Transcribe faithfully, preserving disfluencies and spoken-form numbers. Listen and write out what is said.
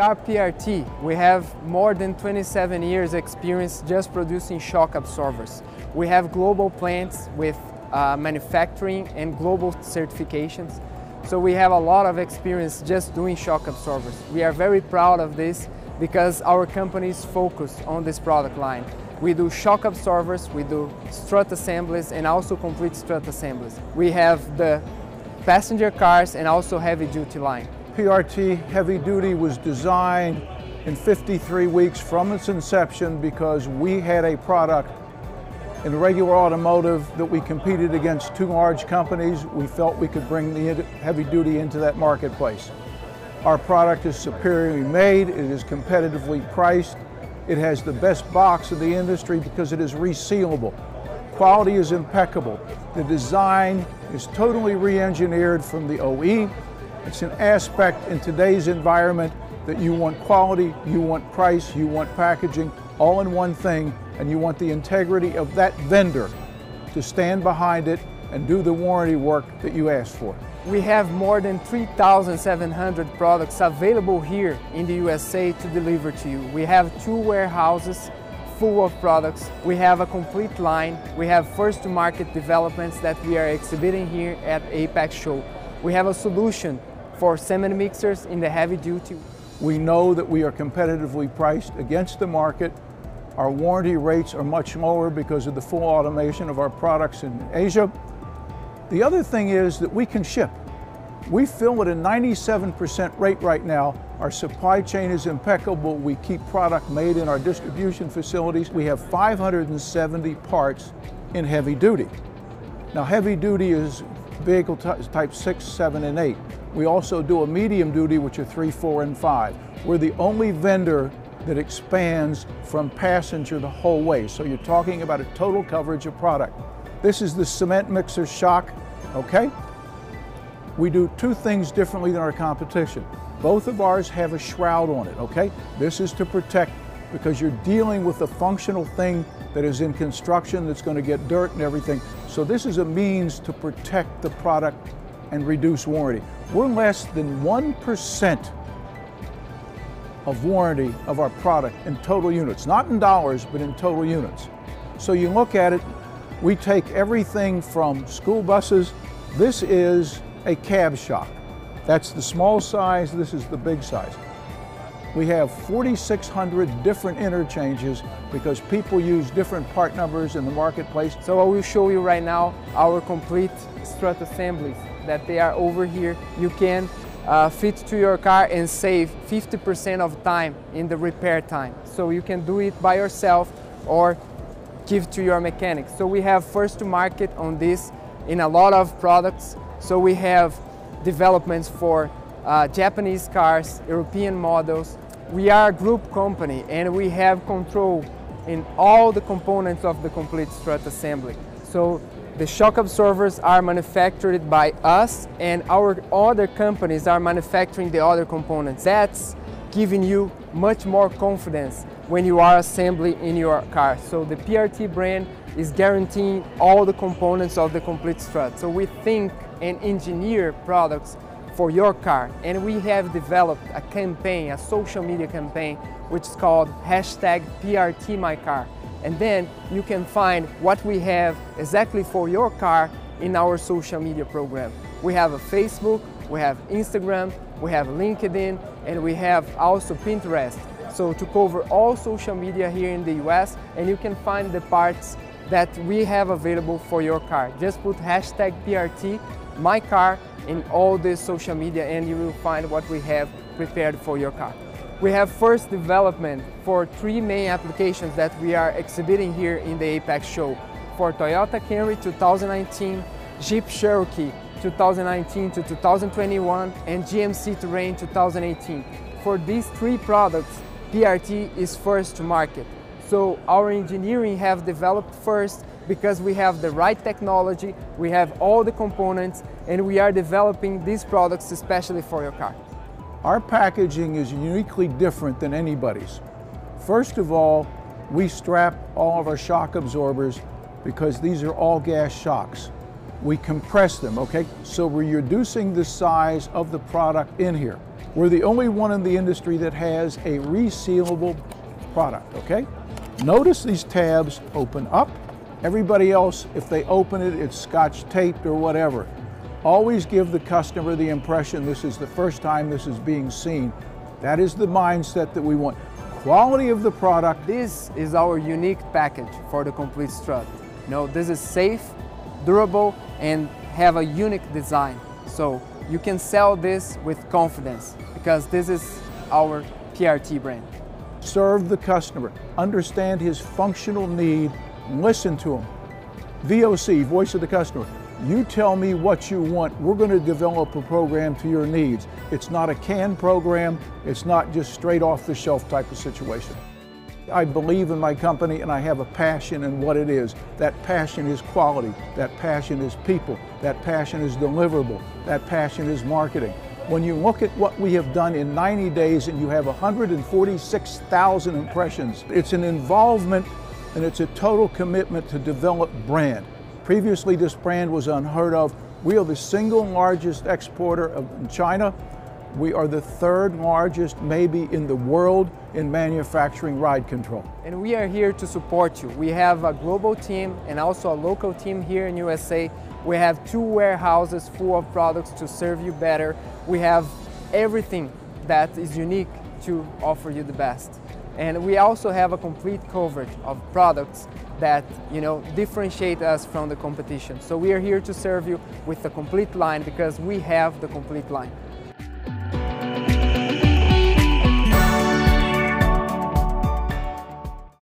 are P R T. We have more than twenty-seven years experience just producing shock absorbers. We have global plants with uh, manufacturing and global certifications. So we have a lot of experience just doing shock absorbers. We are very proud of this because our company is focused on this product line. We do shock absorbers, we do strut assemblies and also complete strut assemblies. We have the passenger cars and also heavy duty line. P R T Heavy Duty was designed in fifty-three weeks from its inception because we had a product in the regular automotive that we competed against two large companies. We felt we could bring the heavy duty into that marketplace. Our product is superiorly made, it is competitively priced, it has the best box of the industry because it is resealable. Quality is impeccable. The design is totally re-engineered from the O E. It's an aspect in today's environment that you want quality, you want price, you want packaging, all in one thing, and you want the integrity of that vendor to stand behind it and do the warranty work that you asked for. We have more than three thousand seven hundred products available here in the U S A to deliver to you. We have two warehouses full of products. We have a complete line. We have first-to-market developments that we are exhibiting here at AAPEX show. We have a solution for cement mixers in the heavy duty. We know that we are competitively priced against the market. Our warranty rates are much lower because of the full automation of our products in Asia. The other thing is that we can ship. We fill at a ninety-seven percent rate right now. Our supply chain is impeccable. We keep product made in our distribution facilities. We have five hundred seventy parts in heavy duty. Now, heavy duty is vehicle type six, seven, and eight. We also do a medium duty, which are three, four, and five. We're the only vendor that expands from passenger the whole way. So you're talking about a total coverage of product. This is the cement mixer shock, okay? We do two things differently than our competition. Both of ours have a shroud on it, okay? This is to protect because you're dealing with a functional thing that is in construction that's going to get dirt and everything. So this is a means to protect the product and reduce warranty. We're less than one percent of warranty of our product in total units, not in dollars, but in total units. So you look at it, we take everything from school buses. This is a cab shock. That's the small size, this is the big size. We have forty-six hundred different interchanges because people use different part numbers in the marketplace. So I will show you right now our complete strut assemblies that they are over here. You can uh, fit to your car and save fifty percent of time in the repair time. So you can do it by yourself or give to your mechanic. So we have first to market on this in a lot of products. So we have developments for Uh, Japanese cars, European models. We are a group company and we have control in all the components of the complete strut assembly. So the shock absorbers are manufactured by us and our other companies are manufacturing the other components. That's giving you much more confidence when you are assembling in your car. So the P R T brand is guaranteeing all the components of the complete strut. So we think and engineer products for your car, and we have developed a campaign, a social media campaign, which is called hashtag P R T my car, and then you can find what we have exactly for your car in our social media program. We have a Facebook, we have Instagram, we have LinkedIn, and we have also Pinterest, so to cover all social media here in the U S, and you can find the parts that we have available for your car. Just put hashtag P R T my car in all the social media and you will find what we have prepared for your car. We have first development for three main applications that we are exhibiting here in the AAPEX show. For Toyota Camry two thousand nineteen, Jeep Cherokee two thousand nineteen to two thousand twenty-one, and G M C Terrain two thousand eighteen. For these three products, P R T is first to market. So our engineering have developed first because we have the right technology, we have all the components, and we are developing these products especially for your car. Our packaging is uniquely different than anybody's. First of all, we strap all of our shock absorbers because these are all gas shocks. We compress them, okay? So we're reducing the size of the product in here. We're the only one in the industry that has a resealable product, okay? Notice these tabs open up. Everybody else, if they open it, it's scotch taped or whatever. Always give the customer the impression this is the first time this is being seen. That is the mindset that we want. Quality of the product. This is our unique package for the complete strut. No, this is safe, durable, and have a unique design. So you can sell this with confidence because this is our P R T brand. Serve the customer, understand his functional need, listen to him. V O C, voice of the customer. You tell me what you want. We're going to develop a program to your needs. It's not a canned program. It's not just straight off the shelf type of situation. I believe in my company and I have a passion in what it is. That passion is quality. That passion is people. That passion is deliverable. That passion is marketing. When you look at what we have done in ninety days and you have one hundred forty-six thousand impressions, it's an involvement and it's a total commitment to develop brand. Previously, this brand was unheard of. We are the single largest exporter of, in China. We are the third largest, maybe in the world, in manufacturing ride control. And we are here to support you. We have a global team and also a local team here in U S A. We have two warehouses full of products to serve you better. We have everything that is unique to offer you the best. And we also have a complete coverage of products that, you know, differentiate us from the competition. So we are here to serve you with the complete line because we have the complete line.